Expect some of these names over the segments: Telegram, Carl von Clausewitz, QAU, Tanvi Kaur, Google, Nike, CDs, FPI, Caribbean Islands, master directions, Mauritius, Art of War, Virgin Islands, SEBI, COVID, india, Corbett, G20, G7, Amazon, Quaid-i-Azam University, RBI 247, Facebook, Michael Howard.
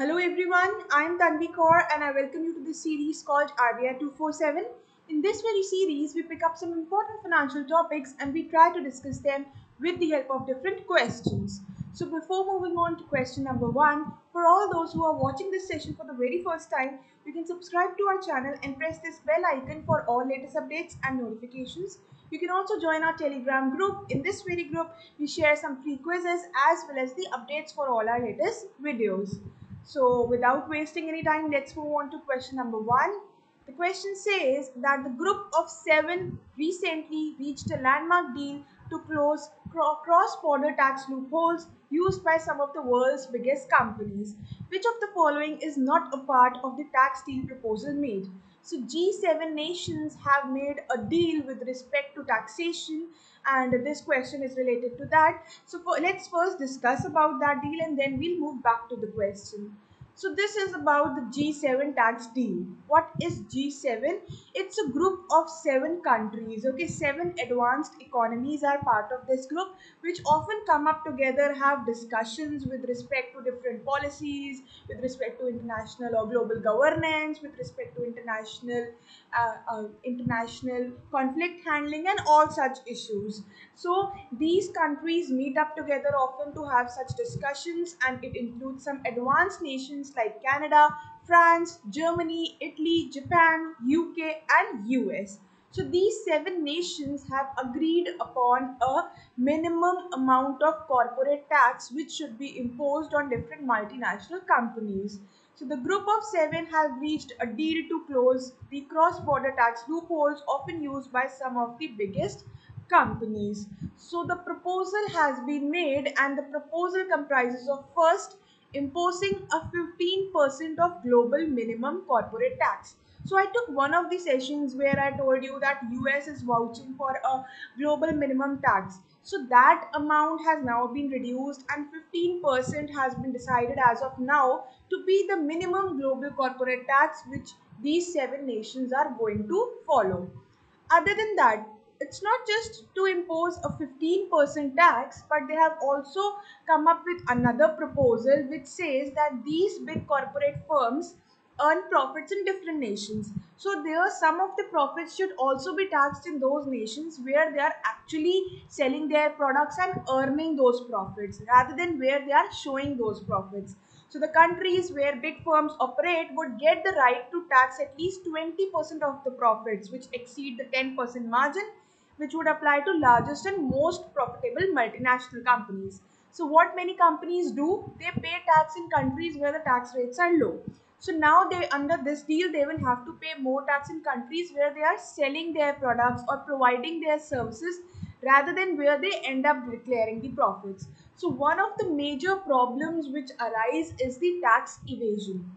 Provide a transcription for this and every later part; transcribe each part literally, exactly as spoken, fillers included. Hello everyone, I am Tanvi Kaur and I welcome you to this series called R B I two forty-seven. In this very series, we pick up some important financial topics and we try to discuss them with the help of different questions. So before moving on to question number one, for all those who are watching this session for the very first time, you can subscribe to our channel and press this bell icon for all latest updates and notifications. You can also join our Telegram group. In this very group, we share some free quizzes as well as the updates for all our latest videos. So without wasting any time, let's move on to question number one. The question says that the group of seven recently reached a landmark deal to close cross-border tax loopholes used by some of the world's biggest companies. Which of the following is not a part of the tax deal proposal made? So G seven nations have made a deal with respect to taxation, and this question is related to that. So for, let's first discuss about that deal and then we'll move back to the question. So this is about the G seven tax deal. What is G seven? It's a group of seven countries. Okay, seven advanced economies are part of this group, which often come up together, have discussions with respect to different policies, with respect to international or global governance, with respect to international, uh, uh, international conflict handling and all such issues. So these countries meet up together often to have such discussions, and it includes some advanced nations like Canada, France, Germany, Italy, Japan, U K and U S. So these seven nations have agreed upon a minimum amount of corporate tax which should be imposed on different multinational companies. So the group of seven have reached a deal to close the cross-border tax loopholes often used by some of the biggest companies. So the proposal has been made, and the proposal comprises of first, imposing a fifteen percent of global minimum corporate tax. So I took one of the sessions where I told you that U S is vouching for a global minimum tax. So that amount has now been reduced and fifteen percent has been decided as of now to be the minimum global corporate tax which these seven nations are going to follow. Other than that, it's not just to impose a fifteen percent tax, but they have also come up with another proposal which says that these big corporate firms earn profits in different nations. So there, some of the profits should also be taxed in those nations where they are actually selling their products and earning those profits rather than where they are showing those profits. So the countries where big firms operate would get the right to tax at least twenty percent of the profits which exceed the ten percent margin, which would apply to largest and most profitable multinational companies. So what many companies do, they pay tax in countries where the tax rates are low. So now they, under this deal, they will have to pay more tax in countries where they are selling their products or providing their services rather than where they end up declaring the profits. So one of the major problems which arise is the tax evasion.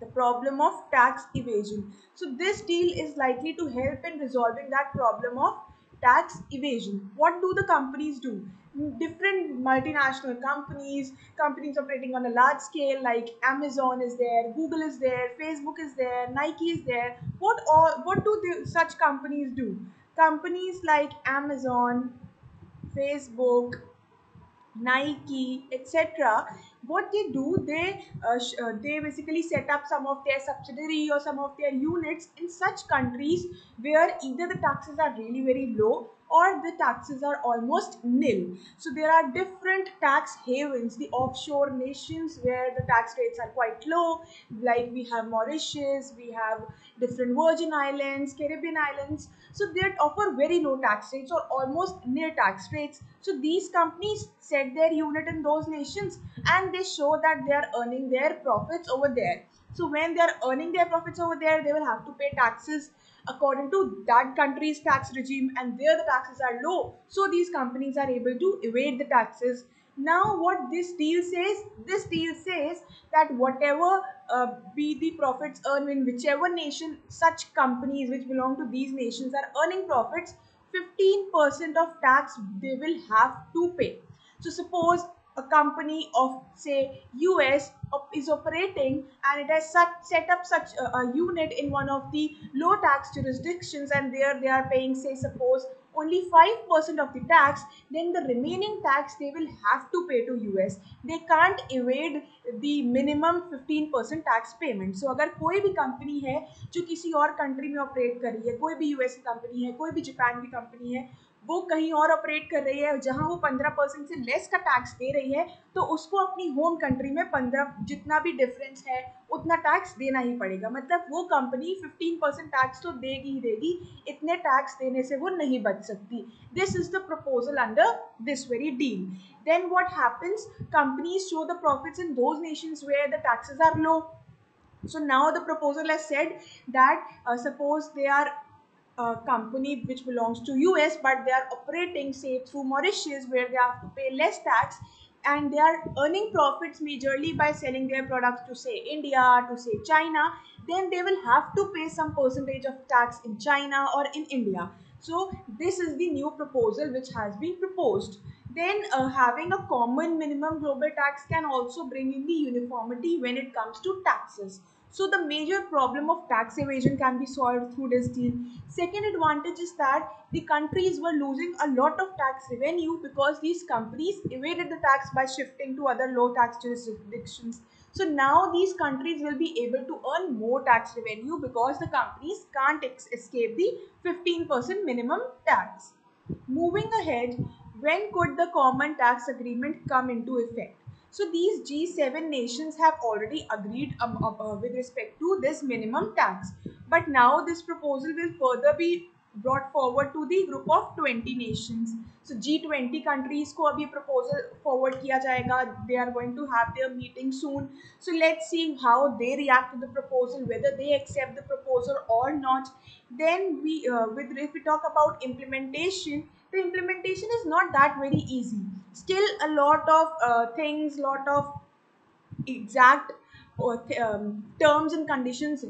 The problem of tax evasion. So this deal is likely to help in resolving that problem of tax evasion. What do the companies do? Different multinational companies, companies operating on a large scale like Amazon is there, Google is there, Facebook is there, Nike is there. What all? What do they, such companies do? Companies like Amazon, Facebook, Nike, et cetera. What they do, they uh, uh, they basically set up some of their subsidiary or some of their units in such countries where either the taxes are really very low or the taxes are almost nil. So there are different tax havens, the offshore nations where the tax rates are quite low, like we have Mauritius, we have different Virgin Islands, Caribbean Islands. So they offer very low tax rates or almost near tax rates. So these companies set their unit in those nations and they show that they are earning their profits over there. So when they are earning their profits over there, they will have to pay taxes according to that country's tax regime, and there the taxes are low. So these companies are able to evade the taxes. Now what this deal says, this deal says that whatever uh, be the profits earned in whichever nation such companies which belong to these nations are earning profits, fifteen percent of tax they will have to pay. So suppose a company of say U S is operating and it has such, set up such a, a unit in one of the low tax jurisdictions, and there they are paying say suppose only five percent of the tax, then the remaining tax they will have to pay to U S. They can't evade the minimum fifteen percent tax payment. So अगर कोई भी company है जो किसी और country में operate कर रही है, कोई भी यूएस की कंपनी है, कोई भी जापान की कंपनी है, वो कहीं और ऑपरेट कर रही है जहां वो पंद्रह परसेंट से लेस का टैक्स दे रही है, तो उसको अपनी होम कंट्री में पंद्रह जितना भी डिफरेंस है उतना टैक्स देना ही पड़ेगा. मतलब वो कंपनी पंद्रह परसेंट टैक्स तो देगी ही देगी, इतने टैक्स देने से वो नहीं बच सकती. This is the proposal under this very deal. Then what happens, companies show the profits in those nations where the taxes are low. So now the proposal has said that suppose they are a company which belongs to U S but they are operating say through Mauritius where they have to pay less tax, and they are earning profits majorly by selling their products to say India, to say China, then they will have to pay some percentage of tax in China or in India. So this is the new proposal which has been proposed. Then uh, having a common minimum global tax can also bring in the uniformity when it comes to taxes. So the major problem of tax evasion can be solved through this deal. Second advantage is that the countries were losing a lot of tax revenue because these companies evaded the tax by shifting to other low tax jurisdictions. So now these countries will be able to earn more tax revenue because the companies can't escape the fifteen percent minimum tax. Moving ahead, when could the common tax agreement come into effect? So these G seven nations have already agreed um, uh, with respect to this minimum tax. But now this proposal will further be brought forward to the group of twenty nations. So G twenty countries ko abhi proposal forward kiya jayega. They are going to have their meeting soon. So let's see how they react to the proposal, whether they accept the proposal or not. Then we, uh, with, if we talk about implementation, the implementation is not that very easy. Still a lot of uh, things, lot of exact uh, th um, terms and conditions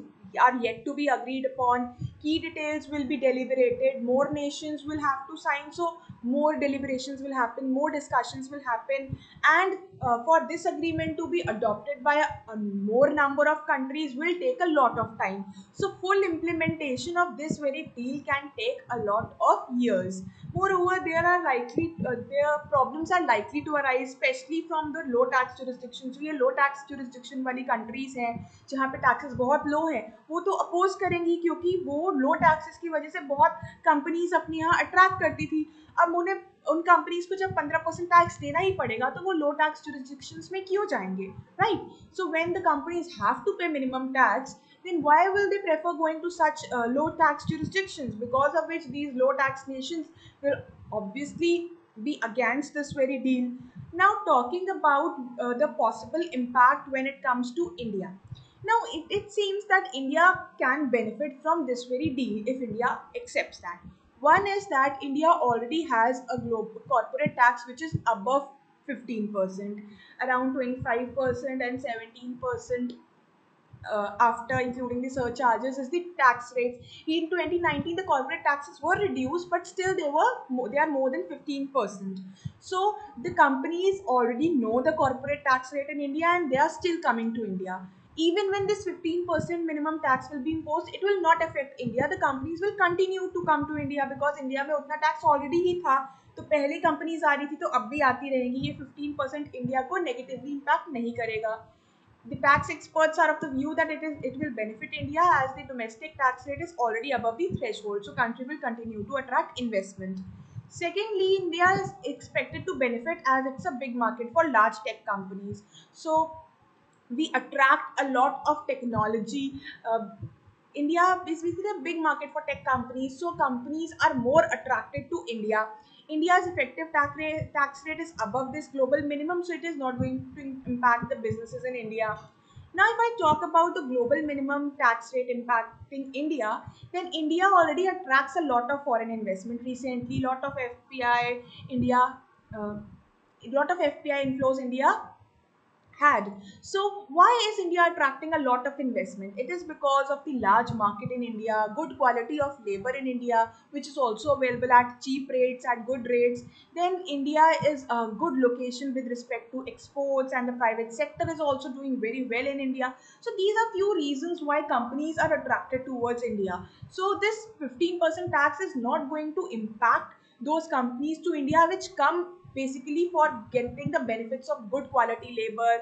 are yet to be agreed upon. Key details will be deliberated, more nations will have to sign, so more deliberations will happen, more discussions will happen, and uh, for this agreement to be adopted by a, a more number of countries will take a lot of time. So full implementation of this very deal can take a lot of years. Moreover, there are likely uh, their problems are likely to arise, especially from the low tax jurisdictions. So ये low tax jurisdiction वाली countries हैं जहाँ पे taxes बहुत low है, वो तो oppose करेंगी क्योंकि वो लो टैक्सेस की वजह से बहुत कंपनीज अपने यहाँ अट्रैक्ट करती थी. अब उन्हें उन कंपनीज को जब पंद्रह परसेंट टैक्स देना ही पड़ेगा तो वो लो टैक्स जुरिसडिक्शंस में क्यों जाएंगे, right? So when the companies have to pay minimum tax, then why will they prefer going to such low tax jurisdictions, because of which these low tax nations will obviously be against this very deal. Now talking about uh, the possible impact when it comes to India. Now, it, it seems that India can benefit from this very deal if India accepts that. One is that India already has a global corporate tax which is above fifteen percent, around twenty-five percent and seventeen percent uh, after including the surcharges is the tax rates. In twenty nineteen, the corporate taxes were reduced, but still they were they are more than fifteen percent. So the companies already know the corporate tax rate in India and they are still coming to India. Even when this fifteen percent minimum tax will be imposed, it will not affect India. The companies will continue to come to India because India में उतना tax already ही था, तो पहले companies आ रही थी तो अब भी आती रहेंगी. ये fifteen percent India को negatively impact नहीं करेगा. The tax experts are of the view that it is it will benefit India as the domestic tax rate is already above the threshold, so country will continue to attract investment. Secondly, India is expected to benefit as it's a big market for large tech companies. So we attract a lot of technology. Uh, India is basically a big market for tech companies, so companies are more attracted to India. India's effective tax rate, tax rate is above this global minimum, so it is not going to impact the businesses in India. Now, if I talk about the global minimum tax rate impacting India, then India already attracts a lot of foreign investment recently, lot of F P I India, uh, lot of F P I inflows India had. So why is India attracting a lot of investment? It is because of the large market in India, good quality of labor in India, which is also available at cheap rates, at good rates. Then India is a good location with respect to exports, and the private sector is also doing very well in India. So these are few reasons why companies are attracted towards India. So this fifteen percent tax is not going to impact those companies to India which come basically for getting the benefits of good quality labor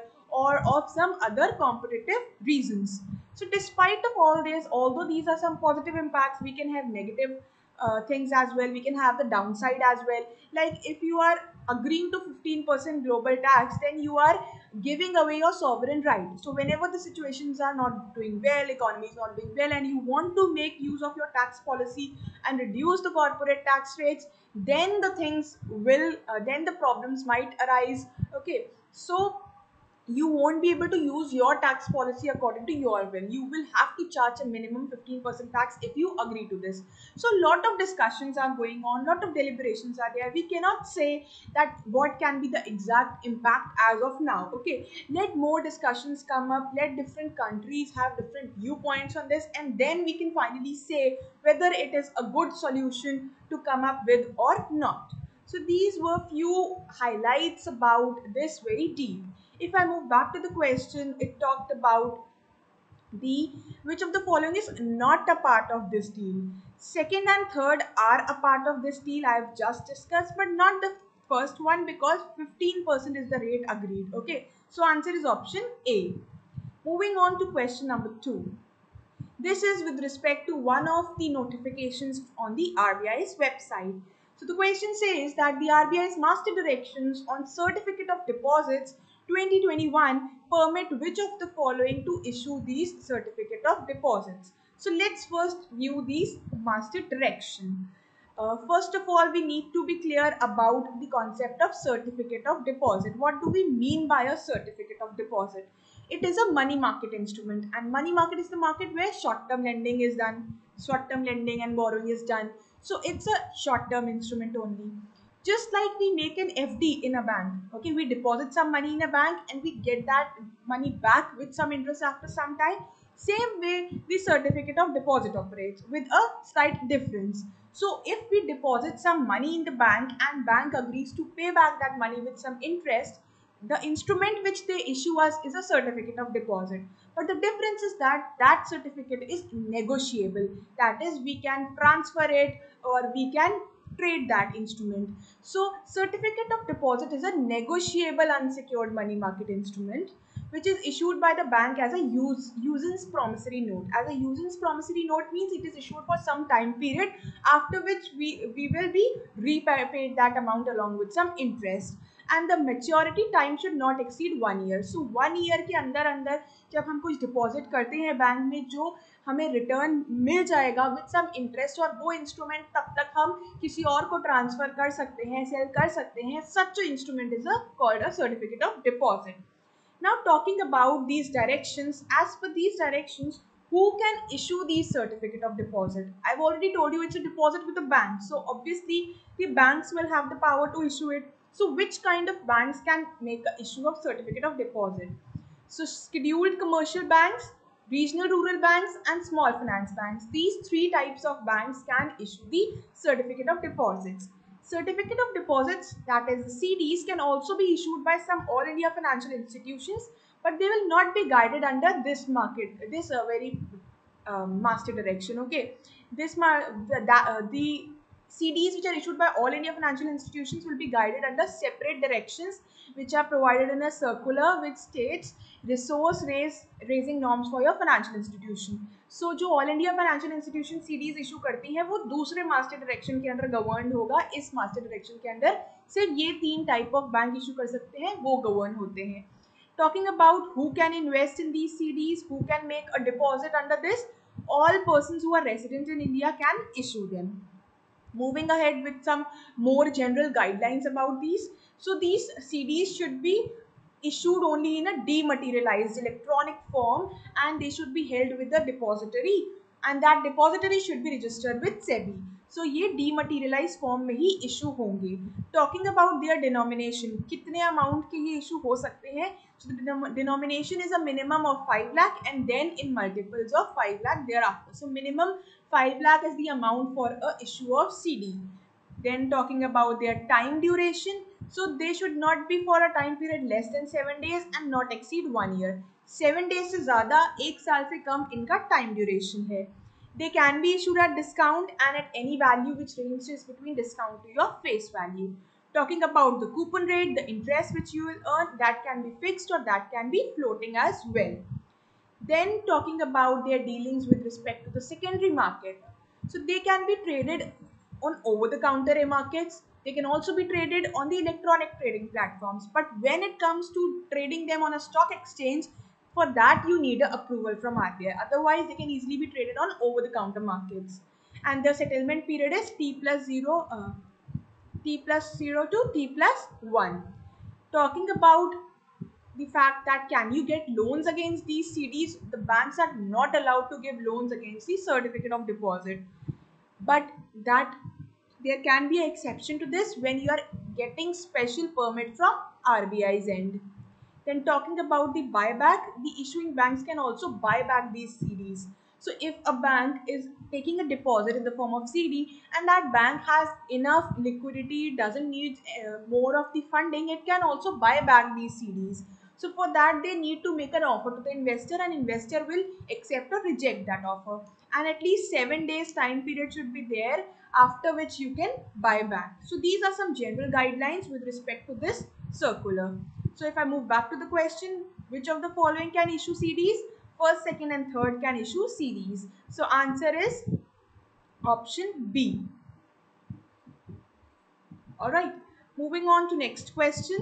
or of some other competitive reasons. So despite of all this, although these are some positive impacts, we can have negative uh, things as well. We can have the downside as well. Like if you are agreeing to fifteen percent global tax, then you are giving away your sovereign right. So whenever the situations are not doing well, economy is not doing well, and you want to make use of your tax policy and reduce the corporate tax rates, then the things will, uh, then the problems might arise. Okay, so you won't be able to use your tax policy according to your will. You will have to charge a minimum fifteen percent tax if you agree to this. So a lot of discussions are going on, lot of deliberations are there. We cannot say that what can be the exact impact as of now. Okay, let more discussions come up, let different countries have different viewpoints on this, and then we can finally say whether it is a good solution to come up with or not. So these were few highlights about this very deep. If I move back to the question, it talked about the which of the following is not a part of this deal. Second and third are a part of this deal, I have just discussed, but not the first one because fifteen percent is the rate agreed. Okay, so answer is option A. Moving on to question number two. This is with respect to one of the notifications on the R B I's website. So the question says that the R B I's master directions on certificate of deposits twenty twenty-one permit which of the following to issue these certificate of deposits. So let's first view these master direction. Uh, first of all, we need to be clear about the concept of certificate of deposit. What do we mean by a certificate of deposit? It is a money market instrument, and money market is the market where short-term lending is done, short-term lending and borrowing is done. So it's a short-term instrument only. Just like we make an F D in a bank, okay, we deposit some money in a bank and we get that money back with some interest after some time. Same way, the certificate of deposit operates with a slight difference. So if we deposit some money in the bank and bank agrees to pay back that money with some interest, the instrument which they issue us is a certificate of deposit. But the difference is that that certificate is negotiable. That is, we can transfer it or we can trade that instrument. So certificate of deposit is a negotiable unsecured money market instrument which is issued by the bank as a use, usance promissory note. As a usance promissory note means it is issued for some time period, after which we, we will be repaid that amount along with some interest. And the maturity time should not exceed one year. So one year के अंदर अंदर जब हम कुछ deposit करते हैं bank में, जो हमें return मिल जाएगा with some interest, और वो instrument तब तक हम किसी और को transfer कर सकते हैं, sell कर सकते हैं. Such an instrument is a, called a certificate of deposit. Now talking about these directions, as per these directions, who can issue these certificate of deposit? I've already told you it's a deposit with a bank. So obviously the banks will have the power to issue it. So which kind of banks can make an issue of certificate of deposit? So scheduled commercial banks, regional rural banks and small finance banks. These three types of banks can issue the certificate of deposits. Certificate of deposits, that is C Ds, can also be issued by some all India financial institutions, but they will not be guided under this market, this uh, very uh, master direction. Okay, this the, the, uh, the C Ds which are issued by all India financial institutions will be guided under separate directions which are provided in a circular which states resource raise, raising norms for your financial institution. So जो all India financial institution C Ds issue करती है वो दूसरे master direction के अंदर governed होगा. इस master direction के अंदर सिर्फ ये तीन type of bank issue कर सकते हैं, वो govern होते हैं. Talking about who can invest in these C Ds, who can make a deposit under this, all persons who are resident in India can issue them. Moving ahead with some more general guidelines about these. So these C Ds should be issued only in a dematerialized electronic form, and they should be held with the depository, and that depository should be registered with SEBI. So ये dematerialized form में ही issue होंगे. Talking about their denomination, कितने amount के ये issue हो सकते हैं, So the denom denomination is a minimum of five lakh and then in multiples of five lakh thereafter. So minimum five lakh is the amount for a issue of C D. Then talking about their time duration. So they should not be for a time period less than seven days and not exceed one year. seven days se zyada one saal se kam inka time duration hai. They can be issued at discount and at any value which ranges between discount to your face value. Talking about the coupon rate, the interest which you will earn, that can be fixed or that can be floating as well. Then talking about their dealings with respect to the secondary market. So they can be traded on over-the-counter markets. They can also be traded on the electronic trading platforms. But when it comes to trading them on a stock exchange, for that you need an approval from R B I. Otherwise, they can easily be traded on over-the-counter markets. And their settlement period is T plus zero. Uh, T plus zero to T plus one. Talking about the fact that can you get loans against these C Ds, the banks are not allowed to give loans against the certificate of deposit. But that there can be an exception to this when you are getting special permit from R B I's end. Then talking about the buyback, the issuing banks can also buy back these C Ds. So if a bank is taking a deposit in the form of C D and that bank has enough liquidity, doesn't need uh, more of the funding, it can also buy back these C Ds. So for that they need to make an offer to the investor and investor will accept or reject that offer. And at least seven days time period should be there after which you can buy back. So these are some general guidelines with respect to this circular. So if I move back to the question, which of the following can issue C Ds? First, second and third can issue C Ds. So answer is option B. Alright, moving on to next question.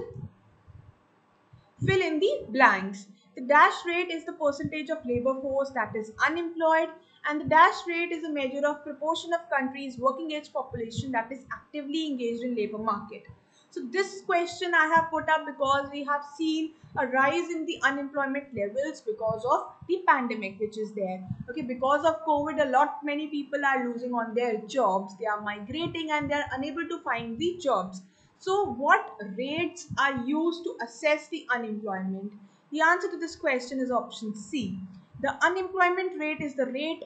Fill in the blanks. The dash rate is the percentage of labor force that is unemployed, and the dash rate is a measure of proportion of countries' working age population that is actively engaged in labor market. So this question I have put up because we have seen a rise in the unemployment levels because of the pandemic which is there. Okay, because of COVID, a lot many people are losing on their jobs. They are migrating and they are unable to find the jobs. So what rates are used to assess the unemployment? The answer to this question is option C. The unemployment rate is the rate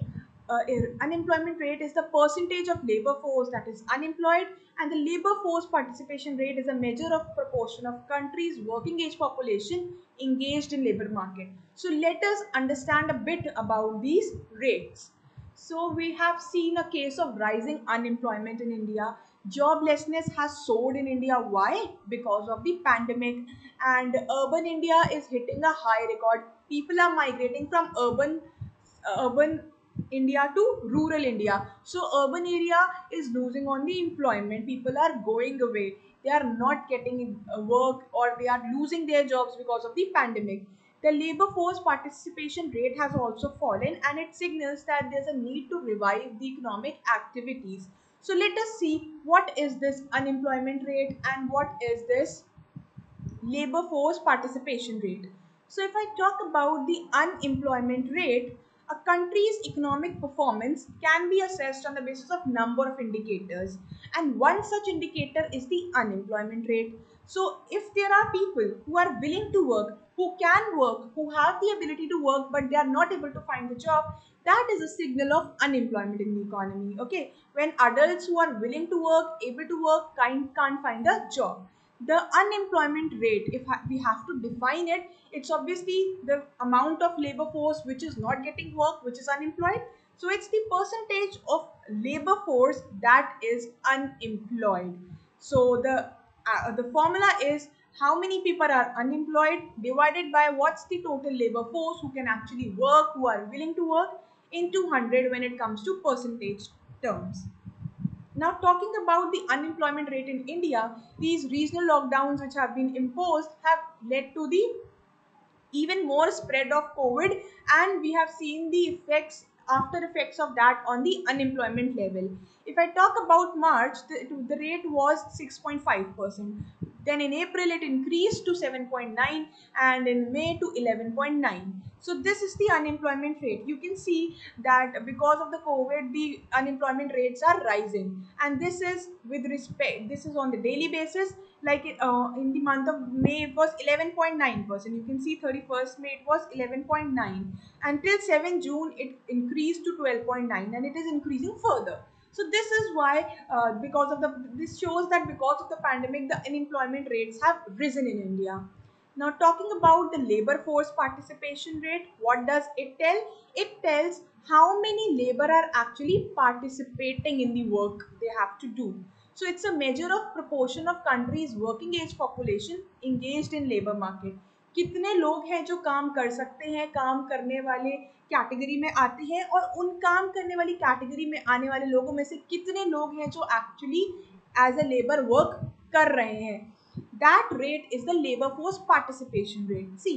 Uh, unemployment rate is the percentage of labor force that is unemployed, and the labor force participation rate is a measure of proportion of countries' working age population engaged in labor market. So let us understand a bit about these rates. So we have seen a case of rising unemployment in India. Joblessness has soared in India. Why? Because of the pandemic, and urban India is hitting a high record. People are migrating from urban uh, urban India to rural India. So urban area is losing on the employment. People are going away. They are not getting work or they are losing their jobs because of the pandemic. The labor force participation rate has also fallen and it signals that there's a need to revive the economic activities. So let us see what is this unemployment rate and what is this labor force participation rate. So if I talk about the unemployment rate, a country's economic performance can be assessed on the basis of number of indicators, and one such indicator is the unemployment rate. So if there are people who are willing to work, who can work, who have the ability to work but they are not able to find a job, that is a signal of unemployment in the economy. Okay, when adults who are willing to work, able to work, can't, can't find a job. The unemployment rate, if we have to define it, it's obviously the amount of labor force which is not getting work, which is unemployed. So it's the percentage of labor force that is unemployed. So the, uh, the formula is how many people are unemployed divided by what's the total labor force who can actually work, who are willing to work, into one hundred when it comes to percentage terms. Now talking about the unemployment rate in India, these regional lockdowns which have been imposed have led to the even more spread of COVID, and we have seen the effects, after effects of that on the unemployment level. If I talk about March, the, the rate was six point five percent. Then in April it increased to seven point nine and in May to eleven point nine. So this is the unemployment rate. You can see that because of the COVID, the unemployment rates are rising, and this is with respect, this is on the daily basis. Like uh, in the month of May, it was eleven point nine percent. You can see thirty-first May, it was eleven point nine. Until seventh June, it increased to twelve point nine, and it is increasing further. So this is why, uh, because of the, this shows that because of the pandemic, the unemployment rates have risen in India. Now talking about the labor force participation rate, what does it tell? It tells how many labor are actually participating in the work they have to do. So it's a measure of proportion of countries' working age population engaged in labor market. कितने लोग हैं जो काम कर सकते हैं, काम करने वाले कैटेगरी में आते हैं, और उन काम करने वाली कैटेगरी में आने वाले लोगों में से कितने लोग हैं जो actually as a labour work कर रहे हैं. That rate is the labour force participation rate. See,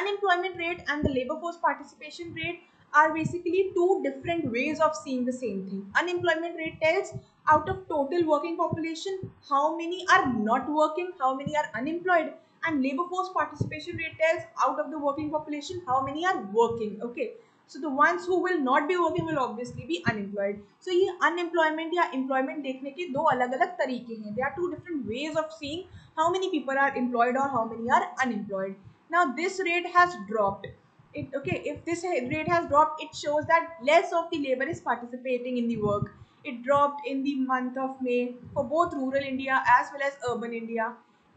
unemployment rate and the labour force participation rate are basically two different ways of seeing the same thing. Unemployment rate tells out of total working population how many are not working, how many are unemployed, and labor force participation rate tells out of the working population how many are working. Okay, so the ones who will not be working will obviously be unemployed. So ये unemployment या employment देखने के दो अलग अलग तरीके हैं. There are two different ways of seeing how many people are employed or how many are unemployed. Now this rate has dropped. It, okay, if this rate has dropped, it shows that less of the labor is participating in the work. It dropped in the month of May for both rural India as well as urban India.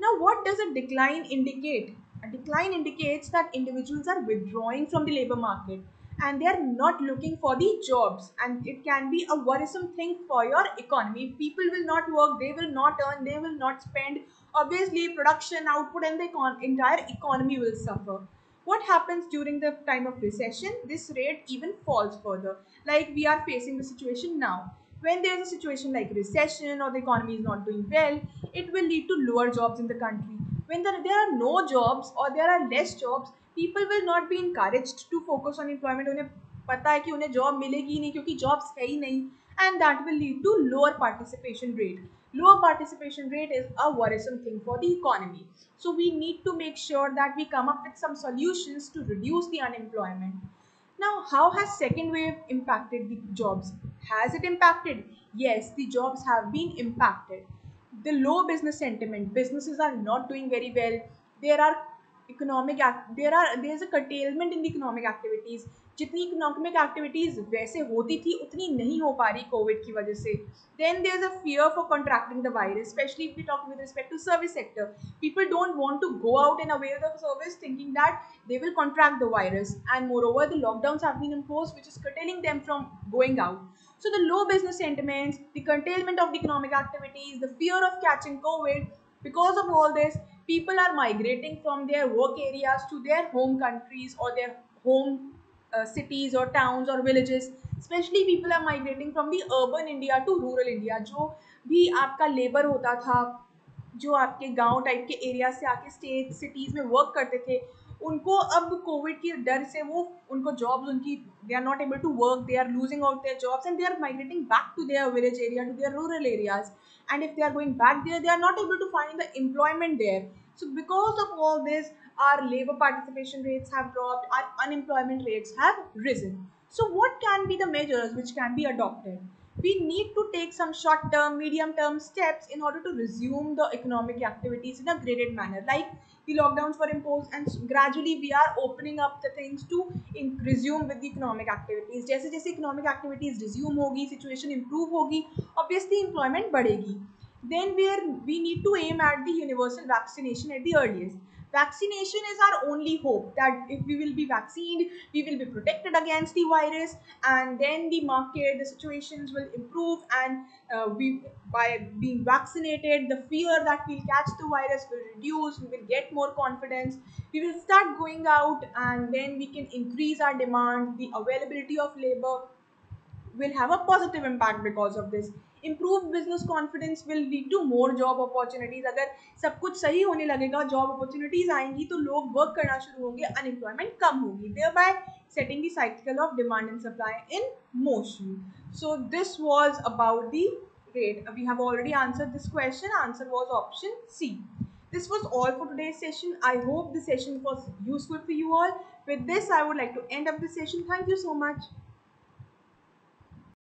Now, what does a decline indicate? A decline indicates that individuals are withdrawing from the labor market and they are not looking for the jobs, and it can be a worrisome thing for your economy. If people will not work, they will not earn, they will not spend. Obviously, production, output, and the econ- entire economy will suffer. What happens during the time of recession? This rate even falls further. Like we are facing the situation now. When there is a situation like recession or the economy is not doing well, it will lead to lower jobs in the country. When there, there are no jobs or there are less jobs, people will not be encouraged to focus on employment. उन्हें पता है कि उन्हें job मिलेगी नहीं क्योंकि jobs है ही नहीं, and that will lead to lower participation rate. Lower participation rate is a worrisome thing for the economy. So we need to make sure that we come up with some solutions to reduce the unemployment. Now, how has second wave impacted the jobs? Has it impacted? Yes, the jobs have been impacted. The low business sentiment, businesses are not doing very well. There are economic, there are there is a curtailment in the economic activities. जितनी economic activities वैसे होती थी उतनी नहीं हो पा रही Covid की वजह से. Then there is a fear for contracting the virus, specially if we talk with respect to service sector. People don't want to go out and aware the service thinking that they will contract the virus, and moreover the lockdowns have been imposed which is curtailing them from going out. So the low business sentiments, the curtailment of the economic activities, the fear of catching Covid, because of all this people are migrating from their work areas to their home countries और their home Uh, cities or towns or villages. Especially people are migrating from the urban India to rural India. जो भी आपका labor होता था, जो आपके गांव type के area से आके state cities में work करते थे, उनको अब COVID के डर से वो उनको jobs उनकी they are not able to work, they are losing out their jobs, and they are migrating back to their village area, to their rural areas, and if they are going back there, they are not able to find the employment there. So because of all this, our labor participation rates have dropped, our unemployment rates have risen. So what can be the measures which can be adopted? We need to take some short-term, medium-term steps in order to resume the economic activities in a graded manner. Like the lockdowns were imposed and gradually we are opening up the things to in, resume with the economic activities. जैसे जैसे economic activities resume होगी, situation improve होगी, obviously employment बढ़ेगी. Then we are, we need to aim at the universal vaccination at the earliest. Vaccination is our only hope that if we will be vaccinated, we will be protected against the virus, and then the market, the situations will improve, and uh, we, by being vaccinated, the fear that we'll catch the virus will reduce, we will get more confidence, we will start going out, and then we can increase our demand. The availability of labor will have a positive impact because of this. Improved business confidence will lead to more job opportunities. अगर सब कुछ सही होने लगेगा, job opportunities आएंगी तो लोग work करना शुरू होंगे, unemployment कम होगी, thereby setting the cycle of demand and supply in motion. So this was about the rate. We have already answered this question. Answer was option C. This was all for today's session. I hope the session was useful for you all. With this, I would like to end up the session. Thank you so much.